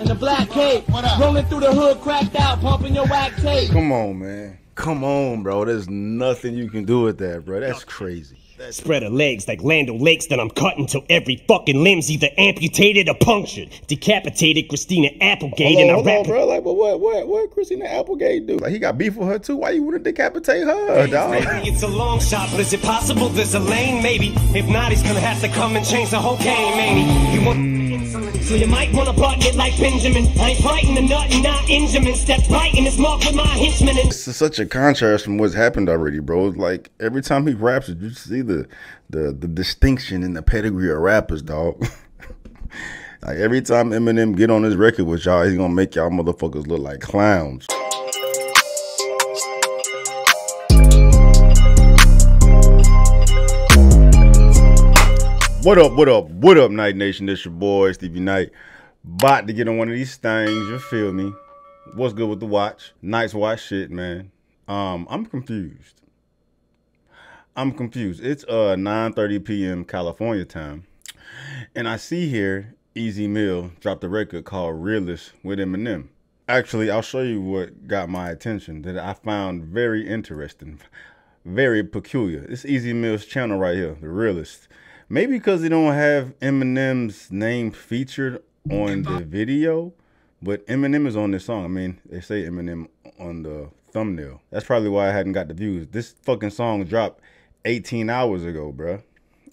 In the black cape, rolling through the hood, cracked out, pumping your whack tape. Come on, man. Come on, bro. There's nothing you can do with that, bro. That's crazy. Spread her legs like Lando Lakes, then I'm cutting till every fucking limb's either amputated or punctured. Decapitated Christina Applegate, hold on, bro. Like, but what Christina Applegate do? Like, he got beef with her too. Why you wouldn't decapitate her, dog? Maybe it's a long shot, but is it possible there's a lane? Maybe. If not, he's gonna have to come and change the whole game, maybe. You want. So you might wanna button it like Benjamin. I ain't fighting the nut and not Benjamin. Step right in this mark with my henchman. This is such a contrast from what's happened already, bro. It's like every time he raps, you see the distinction in the pedigree of rappers, dog. Like every time Eminem get on his record with y'all, he's gonna make y'all motherfuckers look like clowns. What up, Night Nation? This your boy, Stevie Knight. About to get on one of these things, you feel me? What's good with the watch? Night's watch shit, man. I'm confused. It's 9:30 p.m. California time. And I see here, Ez Mil dropped a record called Realist with Eminem. Actually, I'll show you what got my attention that I found very interesting, very peculiar. It's Ez Mil's channel right here, The Realist. Maybe because they don't have Eminem's name featured on the video, but Eminem is on this song. I mean, they say Eminem on the thumbnail. That's probably why I hadn't got the views. This fucking song dropped 18 hours ago, bruh.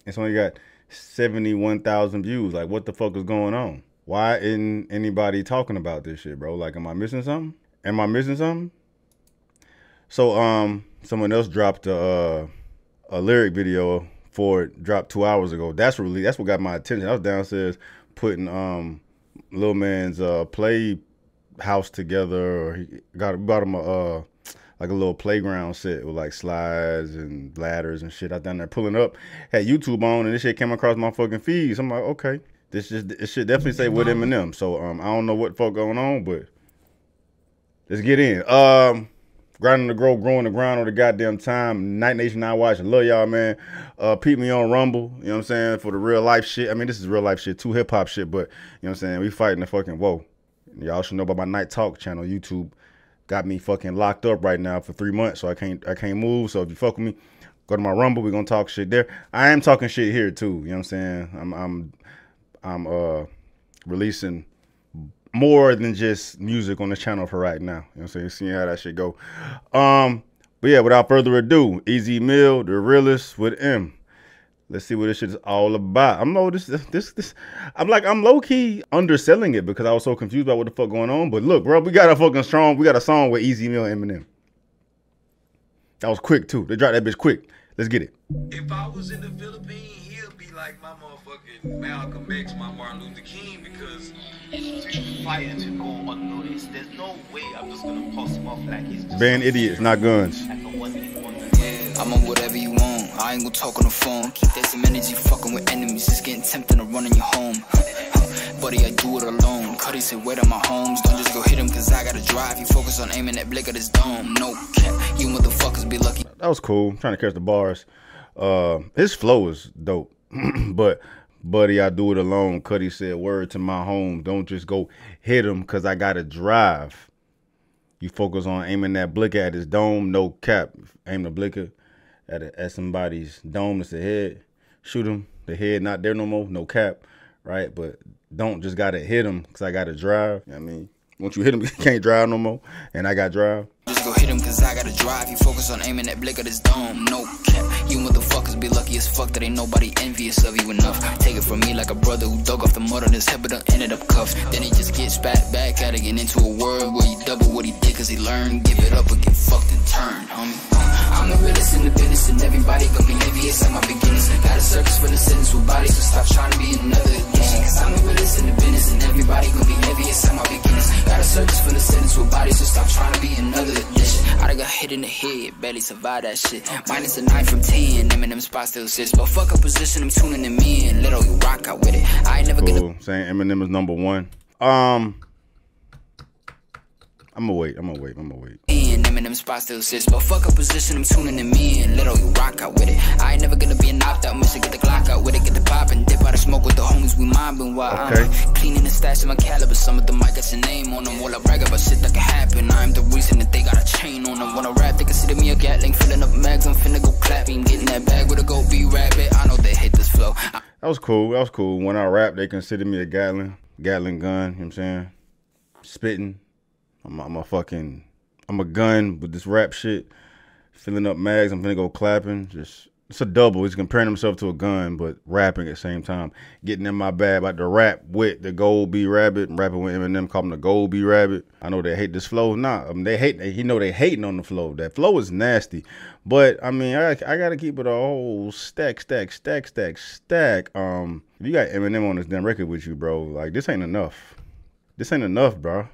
It's only got 71,000 views. Like, what the fuck is going on? Why isn't anybody talking about this shit, bro? Like, am I missing something? So, someone else dropped a lyric video for it, dropped 2 hours ago. That's what got my attention. I was downstairs putting Lil Man's play house together, or he got him a like a little playground set with like slides and ladders and shit. I down there pulling up, had YouTube on, and this shit came across my fucking feeds. I'm like, okay, it should definitely say with Eminem. So I don't know what fuck going on, but let's get in. Grinding the grow, growing the grind all the goddamn time. Night Nation, I watch. I love y'all, man. Peep me on Rumble, you know what I'm saying, for the real life shit. I mean, this is real life shit, too, hip-hop shit, but, you know what I'm saying, we fighting the fucking woe. Y'all should know about my Night Talk channel, YouTube. Got me fucking locked up right now for 3 months, so I can't move. So if you fuck with me, go to my Rumble. We're going to talk shit there. I am talking shit here, too, you know what I'm saying. I'm releasing more than just music on the channel for right now. You know what I'm saying? Seeing how that shit go. But yeah, without further ado, Ez Mil, The Realist with M. Let's see what this shit is all about. I'm low-key underselling it because I was so confused about what the fuck going on. But look, bro, we got a song with Ez Mil and Eminem. That was quick too. They dropped that bitch quick. Let's get it. If I was in the Philippines, like my motherfucking Malcolm X, my Martin Luther King, because fighting to go unnoticed. There's no way I'm just gonna post him off like he's just ban idiots, not guns. I'm on whatever you want. I ain't gonna talk on the phone. Keep that some energy fucking with enemies. It's getting tempting to run in your home. Buddy, I do it alone. Cuddy said, wait on my homes. Don't just go hit him cause I gotta drive. You focus on aiming that blick at his dome. No cap. You motherfuckers be lucky. That was cool. I'm trying to catch the bars. His flow is dope. But buddy, I do it alone. Cuddy said, word to my home. Don't just go hit him because I got to drive. You focus on aiming that blicker at his dome. No cap. Aim the blicker at somebody's dome. It's the head. Shoot him. The head not there no more. No cap. Right? But don't just got to hit him because I got to drive. You know what I mean? Once you hit him, you can't drive no more. And I got drive. Just go hit him cause I gotta drive. You focus on aiming that blick at his dome. No cap. You motherfuckers be lucky as fuck that ain't nobody envious of you enough. Take it from me like a brother who dug off the mud on his head but done ended up cuffed. Then he just gets spat back at again into a world where he double what he did cause he learned. Give it up or get fucked and turn, homie. I'm the realest in the business and everybody gonna be envious at my beginnings. Got a circus for the sentence with bodies, so stop trying to be another addiction. Cause I'm the realest in the business and everybody gonna be envious at my beginnings. Got a circus for the sentence with bodies, so stop trying to be another addition. I done got hit in the head, barely survived that shit. Minus a 9 from 10, Eminem spot still sits. But fuck a position, I'm tuning them in. Little you rock out with it. I ain't never gonna saying Eminem is #1. I'm gonna wait. Time in them spots still sits, but fuck a position, I'm tuning in me and little you rock out with it. I ain't never gonna be a knocked out, miss it, get the Glock out with it, get the pop and dip out of smoke with the homies, we mobbing while I'm cleaning the stats in my caliber. Some of them might got your name on them, all I brag about shit that can happen. I'm the reason that they got a chain on them. When I rap, they consider me a Gatling, filling up mags, I'm finna go clapping, getting that bag with a go be rabbit. I know they hate this flow. That was cool, that was cool. When I rap, they consider me a Gatling gun, you know what I'm saying? Spitting. I'm a gun with this rap shit. Filling up mags, I'm finna go clapping. Just, it's a double. He's comparing himself to a gun, but rapping at the same time. Getting in my bag about to rap with the Gold B Rabbit. Rapping with Eminem, call him the Gold B Rabbit. I know they hate this flow. Nah, I mean, they hate, you know they hating on the flow. That flow is nasty. But, I mean, I gotta keep it a whole stack. You got Eminem on this damn record with you, bro. Like, this ain't enough. This ain't enough, bro.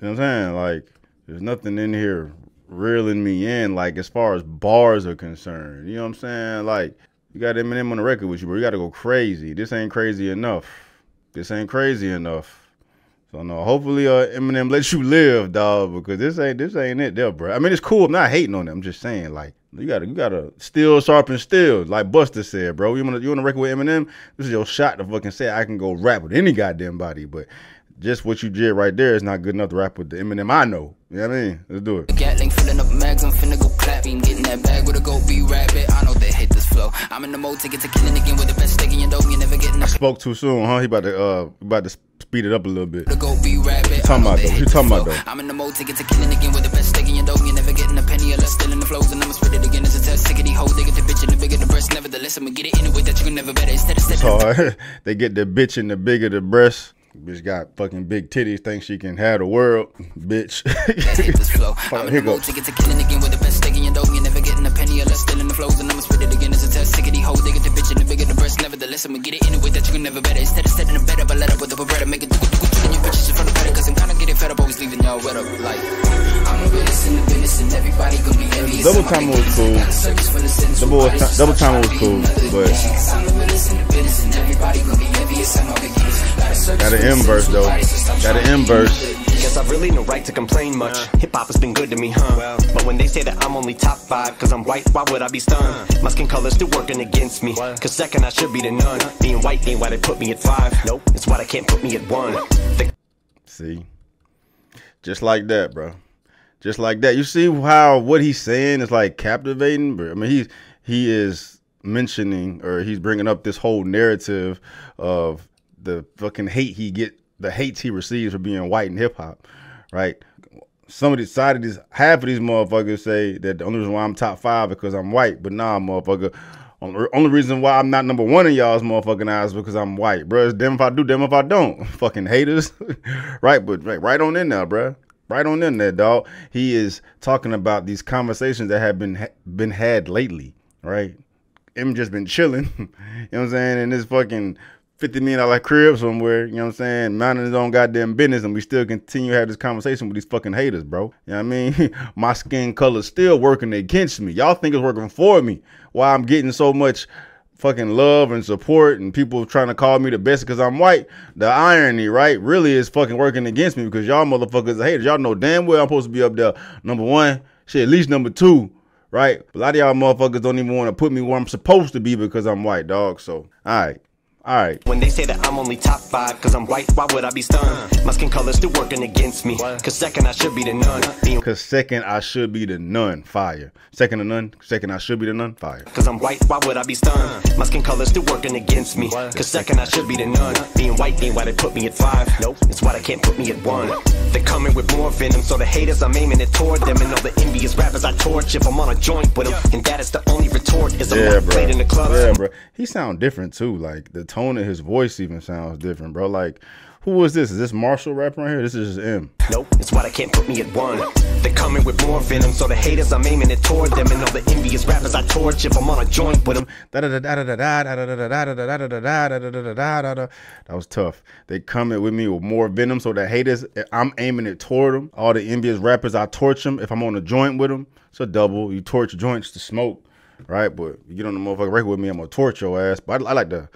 You know what I'm saying? Like, there's nothing in here reeling me in, like, as far as bars are concerned. You know what I'm saying? Like, you got Eminem on the record with you, bro. You got to go crazy. This ain't crazy enough. This ain't crazy enough. So, no, hopefully Eminem lets you live, dog, because this ain't it there, bro. I mean, it's cool. I'm not hating on them. I'm just saying, like, you gotta steel sharpen steel, like Busta said, bro. You wanna record with Eminem? This is your shot to fucking say I can go rap with any goddamn body, but just what you did right there is not good enough to rap with the Eminem I know. You know what I mean? Let's do it. Gatling filling up mags, I'm finna go clapping, getting that bag with a go be rabbit. I know they hate this flow. I'm in the mode to get to killing again with the best thing you know, you never getting. I spoke too soon, huh? He about to speed it up a little bit. Go be rabbit. Talking about though. You talking about though? I'm in the mode to get to killing again with the best thing you know, you never getting a penny or less. Still in the flows and I'ma split it again. It's a test, tickety hoe. They get the bitch and the bigger the breast. Nevertheless, I'ma get it in a way that you can never better. Instead of stepping, they get the bitch and the bigger the breast. Bitch got fucking big titties, thinks she can have the world, bitch. Right, here goes. Double time was cool, but got an inverse though. Got an inverse. Guess I've really no right to complain much. Hip hop has been good to me, huh? Well, but when they say that I'm only top 5 'cause I'm white, why would I be stunned? My skin color's still working against me. 'Cause second I should be the none. Being white ain't why they put me at 5. Nope, it's why they can't put me at 1. See, just like that, bro. Just like that. You see how what he's saying is like captivating, bro. I mean, he is mentioning, or he's bringing up this whole narrative of the fucking hate he receives for being white in hip hop, right? Half of these motherfuckers say that the only reason why I'm top 5 is because I'm white, but nah, motherfucker, only reason why I'm not number 1 in y'all's motherfucking eyes is because I'm white, bro. It's damn if I do, damn if I don't. Fucking haters, right? But right on in there, bro. Right on in there, dog. He is talking about these conversations that have been had lately, right? Him just been chilling, you know what I'm saying? And this fucking $50 million crib somewhere, you know what I'm saying? Minding his own goddamn business, and we still continue to have this conversation with these fucking haters, bro. You know what I mean? My skin color's still working against me. Y'all think it's working for me. Why I'm getting so much fucking love and support and people trying to call me the best because I'm white. The irony, right, really is fucking working against me because y'all motherfuckers are haters. Y'all know damn well I'm supposed to be up there number 1, shit, at least number 2. Right? A lot of y'all motherfuckers don't even want to put me where I'm supposed to be because I'm white, dog. So, all right. When they say that I'm only top 5 'cause I'm white, why would I be stunned? My skin color's still working against me. 'Cause second I should be the none. 'Cause second I should be the none. Fire. Second to none. Second I should be the none. Fire. 'Cause I'm white, why would I be stunned? My skin color's still working against me. 'Cause second I should be the none. Being white ain't why they put me at 5. Nope, it's why they can't put me at 1. They're coming with more venom, so the haters I'm aiming it toward them. And all the envious rappers I torch if I'm on a joint with them. And that is the only retort is a lot played in the club. Yeah, bro. He sound different too, like the tone of his voice even sounds different, bro. Like, who is this? Is this Marshall rapping right here? This is just M. Nope, it's why they can't put me at 1. They're coming with more venom, so the haters I'm aiming it toward them. And all the envious rappers I torch if I'm on a joint with them. That was tough. They coming with me with more venom, so the haters I'm aiming it toward them. All the envious rappers I torch them if I'm on a joint with them. It's a double. You torch joints to smoke. right? But you get on the motherfucking record with me, I'm gonna torture your ass. But I like the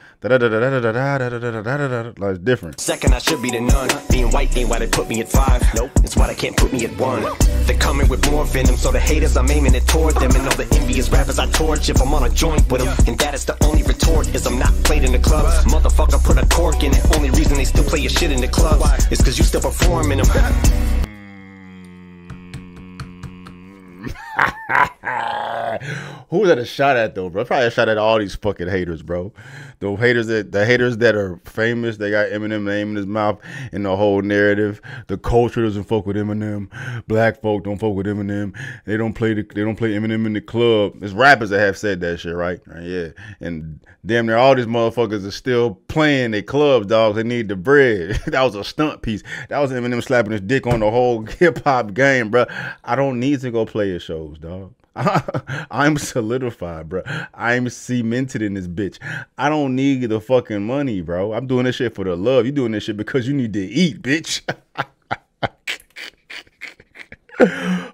like it's different. Second, I should be the nun. Being white ain't why they put me at 5. Nope, it's why they can't put me at 1. They're coming with more venom, so the haters I'm aiming it toward them. And all the envious rappers I torch if I'm on a joint with them. And that is the only retort is I'm not played in the clubs. Motherfucker put a cork in it. Only reason they still play your shit in the clubs is cause you still performing them. Who was that a shot at though, bro? Probably a shot at all these fucking haters, bro. The haters that are famous, they got Eminem name in his mouth and the whole narrative. The culture doesn't fuck with Eminem. Black folk don't fuck with Eminem. They don't play Eminem in the club. It's rappers that have said that shit, right? Yeah. And damn near all these motherfuckers are still playing their clubs, dogs. They need the bread. That was a stunt piece. That was Eminem slapping his dick on the whole hip hop game, bro. I don't need to go play his shows, dog. I'm solidified, bro. I'm cemented in this bitch. I don't need the fucking money, bro. I'm doing this shit for the love. You doing this shit because you need to eat, bitch.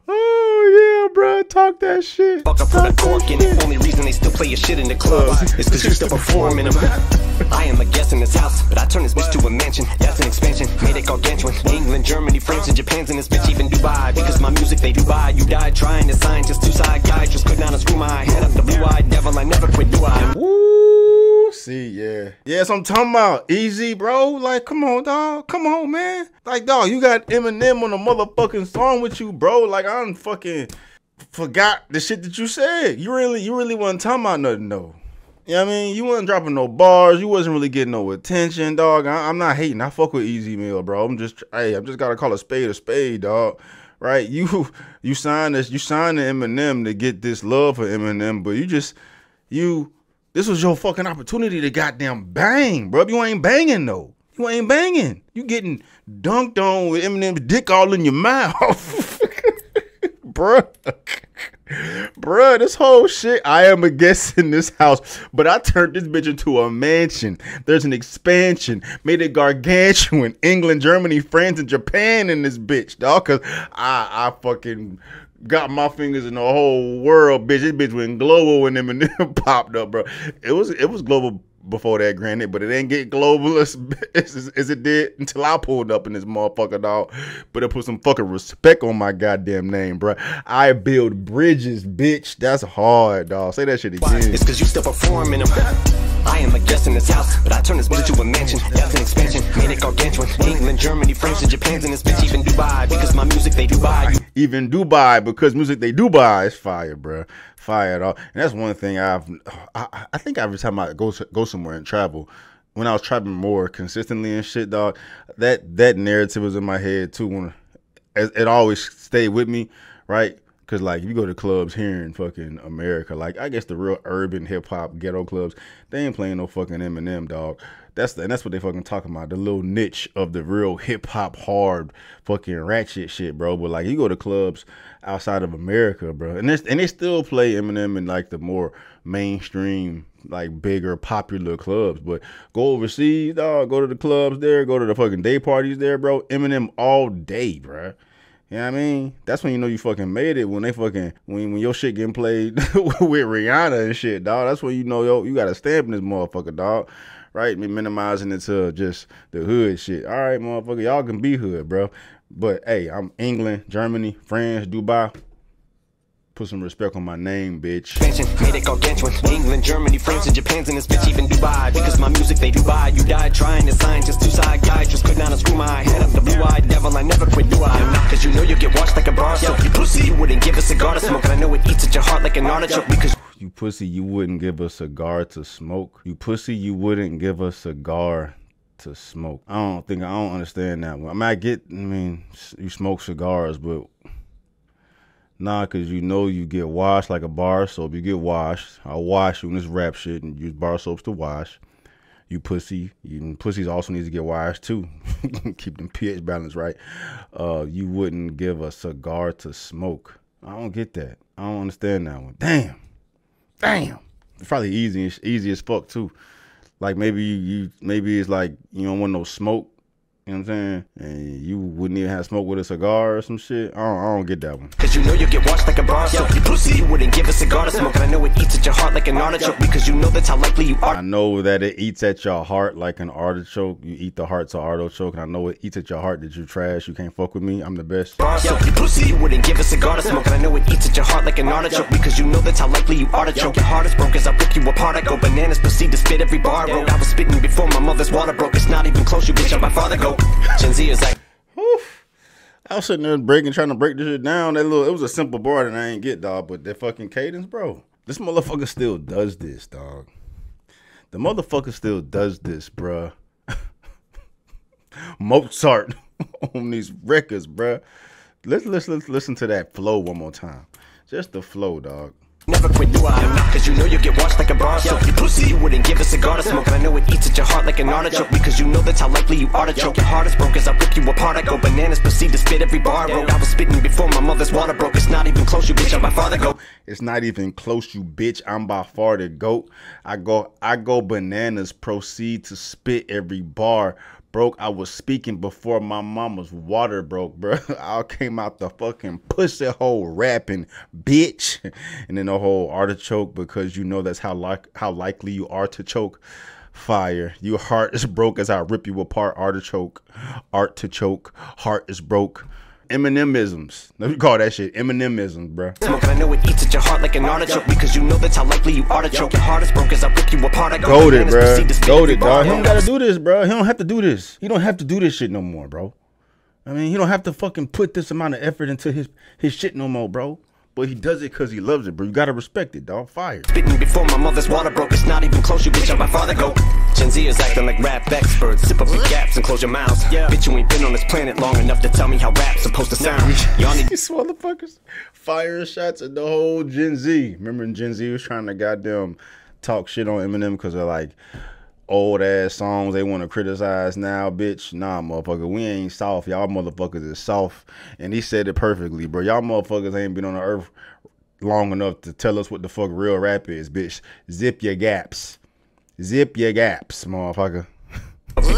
Oh yeah, bro. Talk that shit. Fuck up for the cork in it. Only reason they still play your shit in the club is because you still performing them. I am a guest in this house, but I turn this bitch to a mansion. That's an expansion. Made it gargantuan. England, Germany, France, and Japan's in this bitch, even Dubai. Because my music they Dubai. You died trying to sign just two-side guys. Just could not unscrew my head up the blue-eyed devil. I never quit, do I? Woo, see, yeah. Yes, I'm talking about easy, bro. Like, come on, dog. Come on, man. Like, dog, you got Eminem on a motherfucking song with you, bro. Like, I done fucking forgot the shit that you said. You really wasn't talking about nothing, though. You know what I mean? You wasn't dropping no bars. You wasn't really getting no attention, dog. I'm not hating. I fuck with Ez Mil, bro. I just gotta call a spade, dog. Right? You signed this. You signed to Eminem to get this love for Eminem, but this was your fucking opportunity to goddamn bang, bro. You ain't banging though. You ain't banging. You getting dunked on with Eminem's dick all in your mouth, bruh. Bruh, this whole shit, I am a guest in this house, but I turned this bitch into a mansion. There's an expansion. Made it gargantuan. England, Germany, France, and Japan in this bitch, dog. Cause I fucking got my fingers in the whole world, bitch. This bitch went global when Eminem popped up, bro. It was global before that, granted, but it didn't get global as it did until I pulled up in this motherfucker, dog. But it put some fucking respect on my goddamn name, bro. I build bridges, bitch. That's hard, dog. Say that shit again. It's because you still performing them. I am a guest in this house, but I turn this bitch to a mansion. That's an expansion. Made it gargantuan. England, Germany, France, and Japan's in this bitch. Even Dubai, because my music they Dubai. Even Dubai, because music they Dubai is fire, bro. Fire at all. And that's one thing I think every time I go somewhere and travel, when I was traveling more consistently and shit, dog, that narrative was in my head too. When it always stayed with me, right? Cause like you go to clubs here in fucking America, like I guess the real urban hip hop ghetto clubs, they ain't playing no fucking Eminem, dog. And that's what they fucking talking about. The little niche of the real hip hop hard fucking ratchet shit, bro. But like you go to clubs outside of America, bro, and they still play Eminem in like the more mainstream, like bigger popular clubs. But go overseas, dog. Go to the clubs there. Go to the fucking day parties there, bro. Eminem all day, bro. You know what I mean? That's when you know you fucking made it. When your shit getting played with Rihanna and shit, dog. That's when you know, yo, you got a stamp in this motherfucker, dog. Right? Minimizing it to just the hood shit. All right, motherfucker, y'all can be hood, bro. But, hey, I'm England, Germany, France, Dubai. Put some respect on my name, bitch. Made it gargantuan. England, Germany, France, and Japan's in this bitch, even Dubai. Because my music they Dubai. You died trying to sign just two-side guys. Just could not unscrew my head up the blue-eyed devil. I never quit, do I? Cause you know you get washed like a bar soap. You pussy, you wouldn't give a cigar to smoke. I know it eats at your heart like an artichoke. Because you pussy, you wouldn't give a cigar to smoke. You pussy, you wouldn't give a cigar to smoke. I don't understand that one. I mean, you smoke cigars, but nah, cause you know you get washed like a bar soap. You get washed. I'll wash you in this rap shit and use bar soaps to wash. You pussy. Pussies also need to get washed too. Keep them pH balance right. You wouldn't give a cigar to smoke. I don't get that. I don't understand that one. Damn. It's probably easy as fuck too. Like maybe it's like you don't want no smoke. You know what I'm saying? And you wouldn't even have smoke with a cigar or some shit. I don't get that one. Cause you know you get watched like a bar, so you pussy, you wouldn't give a cigar to smoke. I know it eats at your heart like an artichoke, because you know that's how likely you are. I know that it eats at your heart like an artichoke. You eat the hearts of artichoke, and I know it eats at your heart that you trash. You can't fuck with me. I'm the best. Yo, you pussy, you wouldn't give a cigar to smoke. I know it eats at your heart like an artichoke, because you know that's how likely you artichoke. Your heart is broke as I pick you apart. I go bananas, proceed to spit every bar road. I was spitting before my mother's water broke. It's not even close, you bitch. My father go. Gen Z is like, oof. I was sitting there trying to break this shit down. It was a simple bar that I ain't get, dog. But that fucking cadence, bro. This motherfucker still does this, dog. The motherfucker still does this, bruh. Mozart on these records, bruh. Let's listen to that flow one more time. Just the flow, dog. Never quit, do I? Cause you know you get watched like a bar, so you pussy, you wouldn't give a cigar to smoke. I know it eats at your heart like an artichoke, because you know that's how likely you artichoke. Your heart is broke as I rip you apart. I go bananas, proceed to spit every bar road. I was spitting before my mother's water broke. It's not even close, you bitch, I'm by far the goat. It's not even close, you bitch, I'm by far the goat. I go bananas, proceed to spit every bar broke. I was speaking before my mama's water broke, bro. I came out the fucking pussy hole rapping, bitch. And then the whole artichoke, because you know that's how likely you are to choke. Fire. Your heart is broke as I rip you apart. Artichoke. Artichoke. Heart is broke. Eminemisms. Let me call that shit Eminemisms, bro. I know it eats at your heart like an artichoke, because you know that's how likely you artichoke. Your heart is broke as I pick you apart. I go goaded, bro. Goaded, dog. He don't gotta do this, bro. He don't have to do this. You don't have to do this shit no more, bro. I mean, he don't have to fucking put this amount of effort into his shit no more, bro. But he does it because he loves it, bro. You gotta respect it, dog. Fire. Spitting before my mother's water broke. It's not even close, you bitch. I'm by far the goat. Gen Z is acting like rap experts. Zip up your gaps and close your mouths. Yeah. Bitch, you ain't been on this planet long enough to tell me how rap's supposed to sound. Y'all need these motherfuckers. Fire shots at the whole Gen Z. Remember when Gen Z was trying to goddamn talk shit on Eminem because they're like old ass songs they want to criticize now, bitch. Nah, motherfucker, we ain't soft. Y'all motherfuckers is soft. And he said it perfectly, bro. Y'all motherfuckers ain't been on the earth long enough to tell us what the fuck real rap is, bitch. Zip your gaps. Zip your gaps, motherfucker.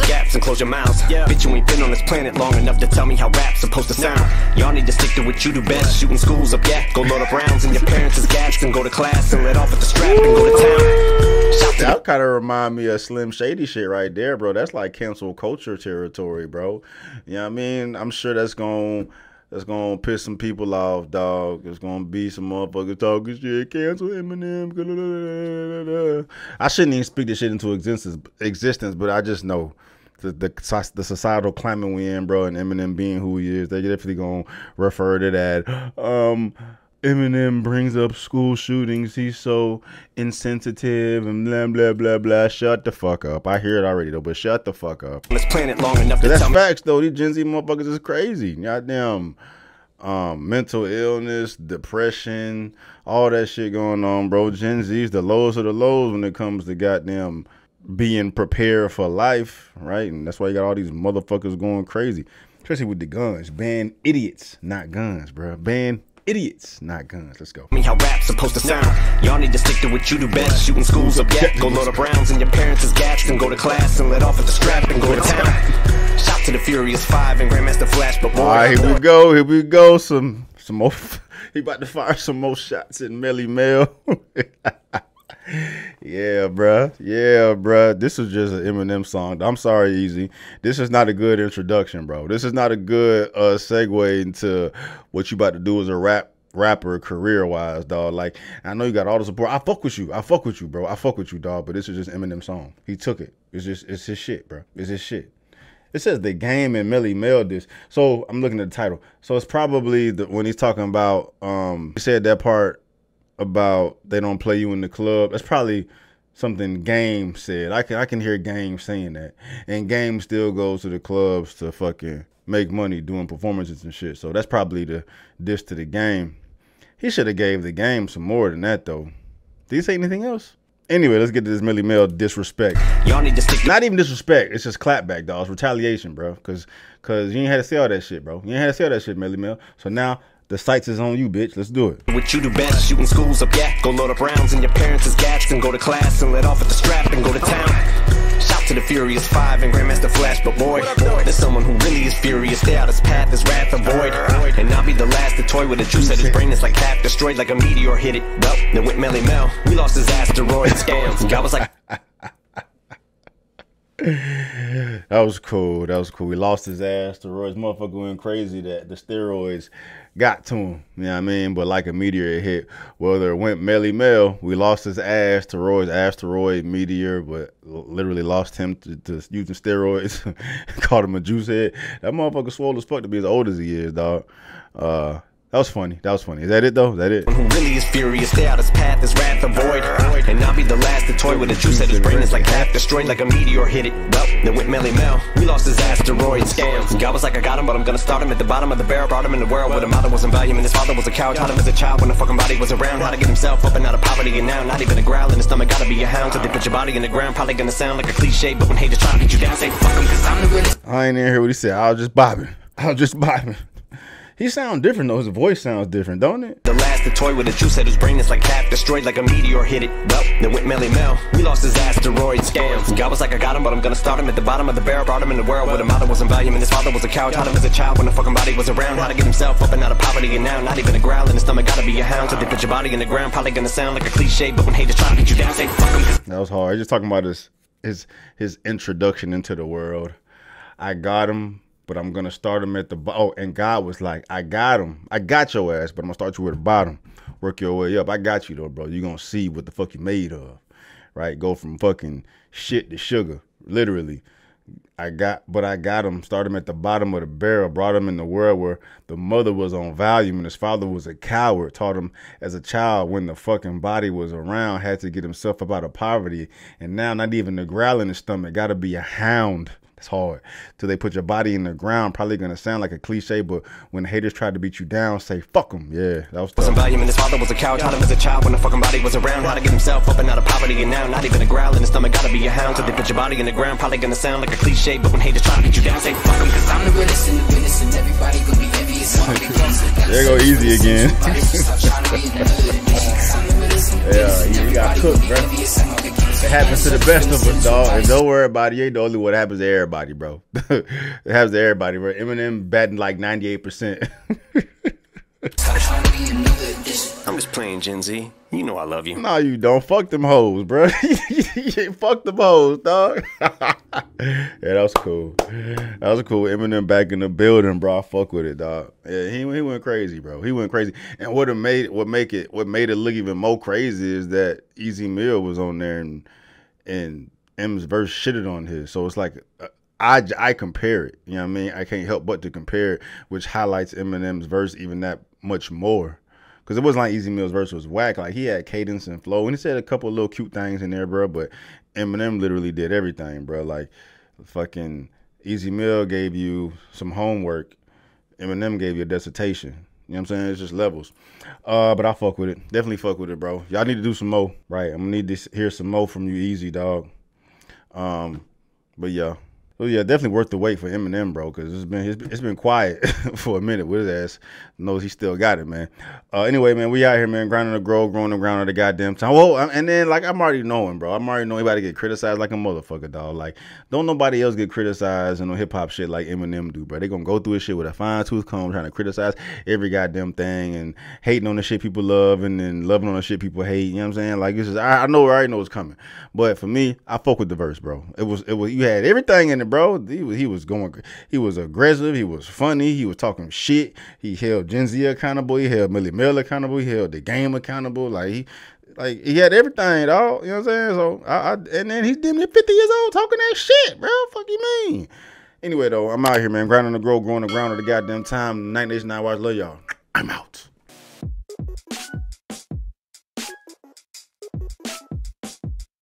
Gaps and close your mouths. Yeah. Bitch, you ain't been on this planet long enough to tell me how rap's supposed to sound. Y'all need to stick to what you do best. Shooting schools up, yeah. Go load up rounds in your parents' gaps and go to class and let off at the strap and go to town. That kind of remind me of Slim Shady shit right there, bro. That's like cancel culture territory, bro. You know what I mean? I'm sure that's gonna piss some people off, dog. It's gonna be some motherfuckers talking shit. Cancel Eminem. I shouldn't even speak this shit into existence, but I just know the societal climate we in, bro, and Eminem being who he is, they definitely gonna refer to that. Eminem brings up school shootings. He's so insensitive and blah, blah, blah, blah. Shut the fuck up. I hear it already, though, but shut the fuck up. Let's plan it long enough to that's facts, though. These Gen Z motherfuckers is crazy. Goddamn mental illness, depression, all that shit going on, bro. Gen Z's the lowest of the lows when it comes to goddamn being prepared for life, right? And that's why you got all these motherfuckers going crazy, especially with the guns. Ban idiots, not guns, bro. Ban idiots, not guns. Let's go. I mean, how rap's supposed to sound. Y'all need to stick to what you do best. Shooting schools up, yeah. Go load up rounds in your parents' gaps and go to class and let off at the strap and go to town. Shout to the Furious Five and Grandmaster Flash. But all right, here we go. Here we go. Some more. He about to fire some more shots at Melle Mel. Yeah, bruh. Yeah, bruh. This is just an Eminem song. I'm sorry, Easy. This is not a good introduction, bro. This is not a good segue into what you about to do as a rapper career-wise, dog. Like, I know you got all the support. I fuck with you. I fuck with you, bro. I fuck with you, dog. But this is just Eminem song. He took it. It's his shit, bro. It's his shit. It says the Game and Melle Mel this. So I'm looking at the title. So it's probably when he's talking about, he said that part about they don't play you in the club. That's probably something Game said. I can hear Game saying that, and Game still goes to the clubs to fucking make money doing performances and shit. So that's probably the diss to the Game. He should have gave the Game some more than that, though. Did he say anything else? Anyway, let's get to this Melle Mel disrespect. Y'all need to stick. Not even disrespect. It's just clapback, dog. It's retaliation, bro. Cause you ain't had to say all that shit, bro. You ain't had to say all that shit, Melle Mel. So now the sights is on you, bitch. Let's do it. What you do best, shooting schools up, yeah. Go load up rounds in your parents' gaps and go to class and let off at the strap and go to town. Shout to the Furious Five and Grandmaster Flash, but boy, there's someone who really is furious. Stay out his path, his wrath, avoid. And I'll be the last to toy with the truth. Said his brain is like half destroyed, like a meteor hit it. Well, then with Melle Mel, we lost his asteroid scams. I was like, that was cool. We lost his ass. The steroids, motherfucker, went crazy. That the steroids got to him, you know what I mean? But like a meteor, it hit. Whether it went Melle Mel, we lost his ass. Steroids, asteroid, meteor, but literally lost him to using steroids. Called him a juice head. That motherfucker swole as fuck to be as old as he is, dog. That was funny. That was funny. Is that it though? Is that it? Who really is furious? Stay out his path, his wrath, avoid. And I'll be the last to toy with the truth. Said his brain is like half destroyed, like a meteor hit it. Well, then with Melle Mel, we lost his asteroid scams. God was like, I got him, but I'm gonna start him at the bottom of the barrel. Brought him in the world where the mother wasn't valuing, his father was a coward. Taught him as a child when the fucking body was around how to get himself up and out of poverty. And now, not even a growl in his stomach. Gotta be a hound till they put your body in the ground. Probably gonna sound like a cliche, but when haters try to get you down, say fuck him, cause I'm the realest. I ain't even hear what he said. I was just bobbing. I was just bobbing. He sound different though, his voice sounds different, don't it? The last to toy with the juice at his brain is like half destroyed, like a meteor hit it. Well, then with Melle Mel, we lost his asteroid scams. God was like, I got him, but I'm gonna start him at the bottom of the barrel. Brought him in the world where the mother wasn't valuing, his father was a coward. Taught him as a child when the fucking body was around how to get himself up and out of poverty. And now, not even a growl in his stomach. Gotta be a hound till they put your body in the ground. Probably gonna sound like a cliche, but when haters try to get you down, say fuck him. That was hard. He's just talking about his introduction into the world. I got him, but I'm gonna start him at the bottom. Oh, and God was like, I got him. I got your ass, but I'm gonna start you at the bottom. Work your way up. I got you though, bro. You're gonna see what the fuck you made of. Right? Go from fucking shit to sugar. Literally. I got him. Start him at the bottom of the barrel. Brought him in the world where the mother was on volume and his father was a coward. Taught him as a child when the fucking body was around. Had to get himself up out of poverty. And now not even the growl in his stomach. Gotta be a hound. It's hard till they put your body in the ground. Probably gonna sound like a cliche, but when haters try to beat you down, say fuck them. Yeah, that was tough. Some value in his father was a coward. Taught him as a child when the fucking body was around how to get himself up and out of poverty. And now, not even a growl in his stomach. Gotta be a hound till they put your body in the ground. Probably gonna sound like a cliche, but when haters try to beat you down, say fuck them. Cause I'm the realest in the business, and everybody could be envious. There go easy again. Yeah, you got cooked, bro. It happens to the best of us, dog. And don't worry about it. You ain't the only one. It happens to everybody, bro. It happens to everybody, bro. Eminem batting like 98%. I'm just playing, Gen Z. You know I love you. No, you don't. Fuck them hoes, bro. Fuck them hoes, dog. Yeah, that was cool. That was cool. Eminem back in the building, bro. I fuck with it, dog. Yeah, he went crazy, bro. He went crazy. And what made it look even more crazy is that Ez Mil was on there and M's verse shitted on his. So it's like I compare it. You know what I mean? I can't help but to compare it, which highlights Eminem's verse even that much more. Because it wasn't like Ez Mil's verse was whack. Like, he had cadence and flow. And he said a couple of little cute things in there, bro. But Eminem literally did everything, bro. Like, fucking Ez Mil gave you some homework. Eminem gave you a dissertation. You know what I'm saying? It's just levels. But I fuck with it. Definitely fuck with it, bro. Y'all need to do some more. Right. I'm going to need to hear some more from you, Easy, dog. But, yeah. So yeah, definitely worth the wait for Eminem, bro, because it's been quiet for a minute with his ass. Knows he still got it, man. Anyway, man, we out here, man, grinding the grow, growing the ground at the goddamn time. Whoa, and then like I'm already knowing, bro. I'm already knowing about to get criticized like a motherfucker, dog. Like, don't nobody else get criticized and no hip hop shit like Eminem do, bro. They gonna go through his shit with a fine tooth comb, trying to criticize every goddamn thing and hating on the shit people love and then loving on the shit people hate. You know what I'm saying? Like, this is I already know what's coming. But for me, I fuck with the verse, bro. It was you had everything in it. Bro, he was aggressive, he was funny, he was talking shit, he held Gen Z accountable, he held Melle Mel accountable, he held the game accountable, like he had everything, dog. You know what I'm saying? So and then he's damn near 50 years old talking that shit, bro. Fuck you mean? Anyway though, I'm out here, man, grinding the grow, growing the ground at the goddamn time. Night Nation, I watch, love y'all. I'm out.